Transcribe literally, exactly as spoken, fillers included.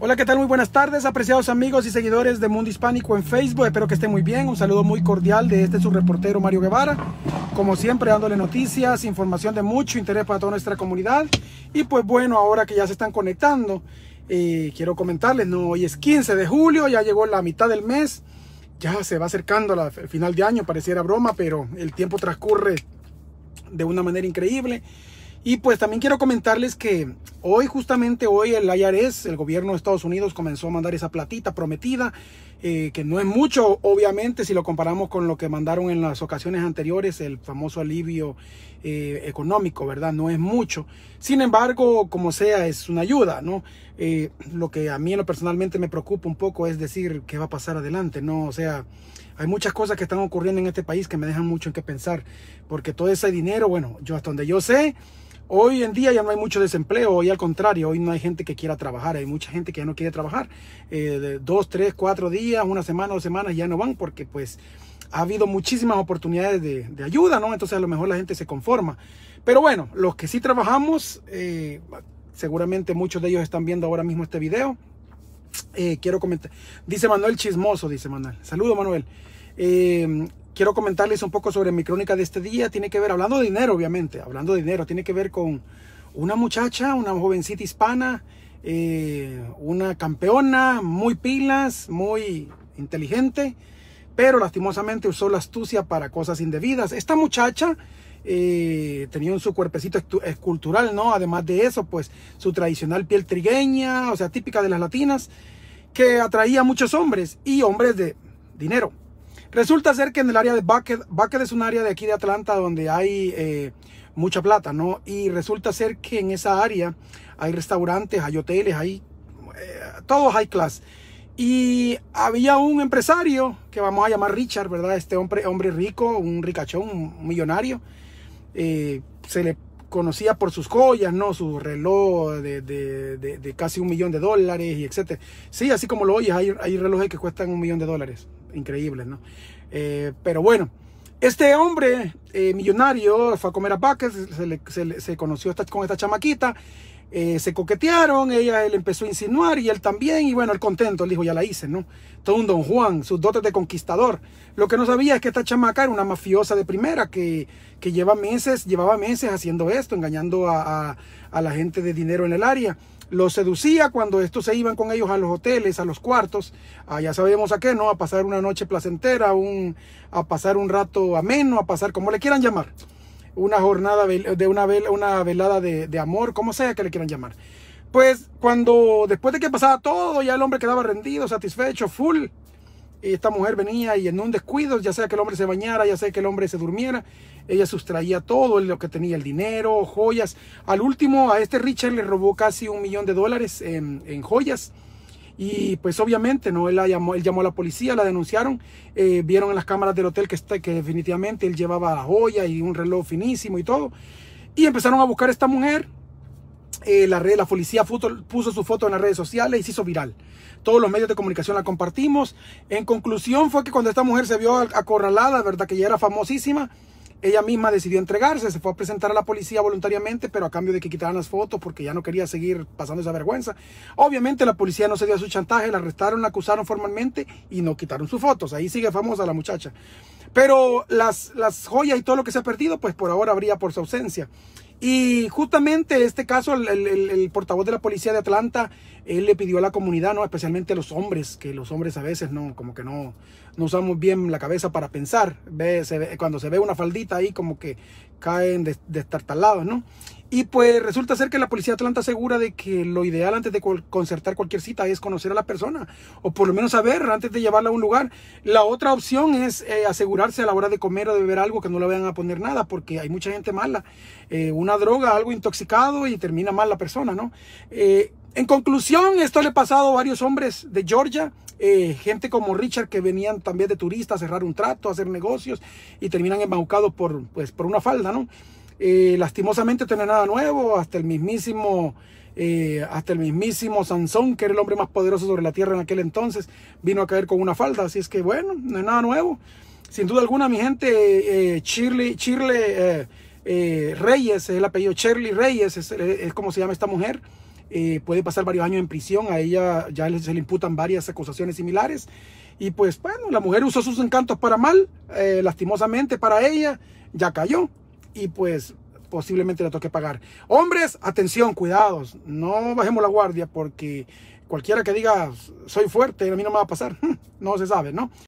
Hola, ¿qué tal? Muy buenas tardes, apreciados amigos y seguidores de Mundo Hispánico en Facebook. Espero que estén muy bien. Un saludo muy cordial de este su reportero Mario Guevara. Como siempre, dándole noticias, información de mucho interés para toda nuestra comunidad. Y pues bueno, ahora que ya se están conectando, eh, quiero comentarles, ¿no? Hoy es quince de julio, ya llegó la mitad del mes. Ya se va acercando la, el final de año, pareciera broma, pero el tiempo transcurre de una manera increíble. Y pues también quiero comentarles que hoy, justamente hoy, el I R S, el gobierno de Estados Unidos, comenzó a mandar esa platita prometida, eh, que no es mucho, obviamente, si lo comparamos con lo que mandaron en las ocasiones anteriores, el famoso alivio eh, económico, ¿verdad? No es mucho. Sin embargo, como sea, es una ayuda, ¿no? Eh, lo que a mí en lo personalmente me preocupa un poco es decir qué va a pasar adelante, ¿no? O sea, hay muchas cosas que están ocurriendo en este país que me dejan mucho en qué pensar, porque todo ese dinero, bueno, yo hasta donde yo sé, hoy en día ya no hay mucho desempleo, hoy al contrario, hoy no hay gente que quiera trabajar, hay mucha gente que ya no quiere trabajar, eh, de dos, tres, cuatro días, una semana, dos semanas ya no van porque pues ha habido muchísimas oportunidades de, de ayuda, ¿no? Entonces a lo mejor la gente se conforma, pero bueno, los que sí trabajamos, eh, seguramente muchos de ellos están viendo ahora mismo este video, eh, quiero comentar, dice Manuel Chismoso, dice Manuel, saludo Manuel, eh, quiero comentarles un poco sobre mi crónica de este día. Tiene que ver, hablando de dinero, obviamente, hablando de dinero, tiene que ver con una muchacha, una jovencita hispana, eh, una campeona, muy pilas, muy inteligente, pero lastimosamente usó la astucia para cosas indebidas. Esta muchacha eh, tenía un su cuerpecito escultural, ¿no? Además de eso, pues su tradicional piel trigueña, o sea, típica de las latinas, que atraía a muchos hombres y hombres de dinero. Resulta ser que en el área de Buckhead, Buckhead es un área de aquí de Atlanta donde hay eh, mucha plata, ¿no? Y resulta ser que en esa área hay restaurantes, hay hoteles, hay eh, todo high class. Y había un empresario que vamos a llamar Richard, ¿verdad? Este hombre, hombre rico, un ricachón, un millonario. Eh, se le conocía por sus joyas, ¿no? Su reloj de, de, de, de casi un millón de dólares y etcétera. Sí, así como lo oyes, hay, hay relojes que cuestan un millón de dólares. Increíble, ¿no? Eh, pero bueno, este hombre eh, millonario fue a comer a Buckhead, se, se, se conoció esta, con esta chamaquita, eh, se coquetearon, ella él empezó a insinuar y él también, y bueno, él contento, él dijo, ya la hice, ¿no? Todo un don Juan, sus dotes de conquistador. Lo que no sabía es que esta chamaca era una mafiosa de primera que, que lleva meses, llevaba meses haciendo esto, engañando a, a, a la gente de dinero en el área. Los seducía cuando estos se iban con ellos a los hoteles, a los cuartos, a ya sabemos a qué, ¿no? A pasar una noche placentera, un, a pasar un rato ameno, a pasar, como le quieran llamar, una jornada de una, vela, una velada de, de amor, como sea que le quieran llamar. Pues cuando, después de que pasaba todo, ya el hombre quedaba rendido, satisfecho, full, y esta mujer venía y en un descuido, ya sea que el hombre se bañara, ya sea que el hombre se durmiera, ella sustraía todo lo que tenía, el dinero, joyas. Al último, a este Richard le robó casi un millón de dólares en, en joyas. Y pues obviamente, ¿no? Él, la llamó, él llamó a la policía, la denunciaron. Eh, vieron en las cámaras del hotel que, está, que definitivamente él llevaba joyas y un reloj finísimo y todo. Y empezaron a buscar a esta mujer. Eh, la, red, la policía foto, puso su foto en las redes sociales y se hizo viral. Todos los medios de comunicación la compartimos. En conclusión fue que cuando esta mujer se vio acorralada, verdad que ya era famosísima, ella misma decidió entregarse, se fue a presentar a la policía voluntariamente, pero a cambio de que quitaran las fotos porque ya no quería seguir pasando esa vergüenza. Obviamente la policía no se dio a su chantaje, la arrestaron, la acusaron formalmente y no quitaron sus fotos. Ahí sigue famosa la muchacha. Pero las, las joyas y todo lo que se ha perdido, pues por ahora habría por su ausencia. Y justamente este caso, el, el, el portavoz de la policía de Atlanta, él le pidió a la comunidad, ¿no? Especialmente a los hombres, que los hombres a veces no, como que no, no usamos bien la cabeza para pensar. Ve, se ve, cuando se ve una faldita ahí como que caen destartalados, ¿no? Y pues resulta ser que la policía de Atlanta asegura de que lo ideal antes de concertar cualquier cita es conocer a la persona, o por lo menos saber antes de llevarla a un lugar. La otra opción es eh, asegurarse a la hora de comer o de beber algo que no le vayan a poner nada, porque hay mucha gente mala, eh, una droga, algo intoxicado y termina mal la persona, ¿no? Eh, en conclusión, esto le ha pasado a varios hombres de Georgia, eh, gente como Richard que venían también de turista a cerrar un trato, a hacer negocios y terminan embaucados por, pues, por una falda, ¿no? Eh, lastimosamente no es nada nuevo, hasta el mismísimo eh, hasta el mismísimo Sansón, que era el hombre más poderoso sobre la tierra en aquel entonces, vino a caer con una falda, así es que bueno, no es nada nuevo. Sin duda alguna, mi gente, eh, Shirley, Shirley eh, eh, Reyes, es el apellido, Shirley Reyes, es, es como se llama esta mujer, eh, puede pasar varios años en prisión. A ella ya se le imputan varias acusaciones similares. Y pues bueno, la mujer usó sus encantos para mal, eh, lastimosamente para ella, ya cayó y pues posiblemente le toque pagar. Hombres, atención, cuidados, no bajemos la guardia porque cualquiera que diga soy fuerte, a mí no me va a pasar, no se sabe, ¿no?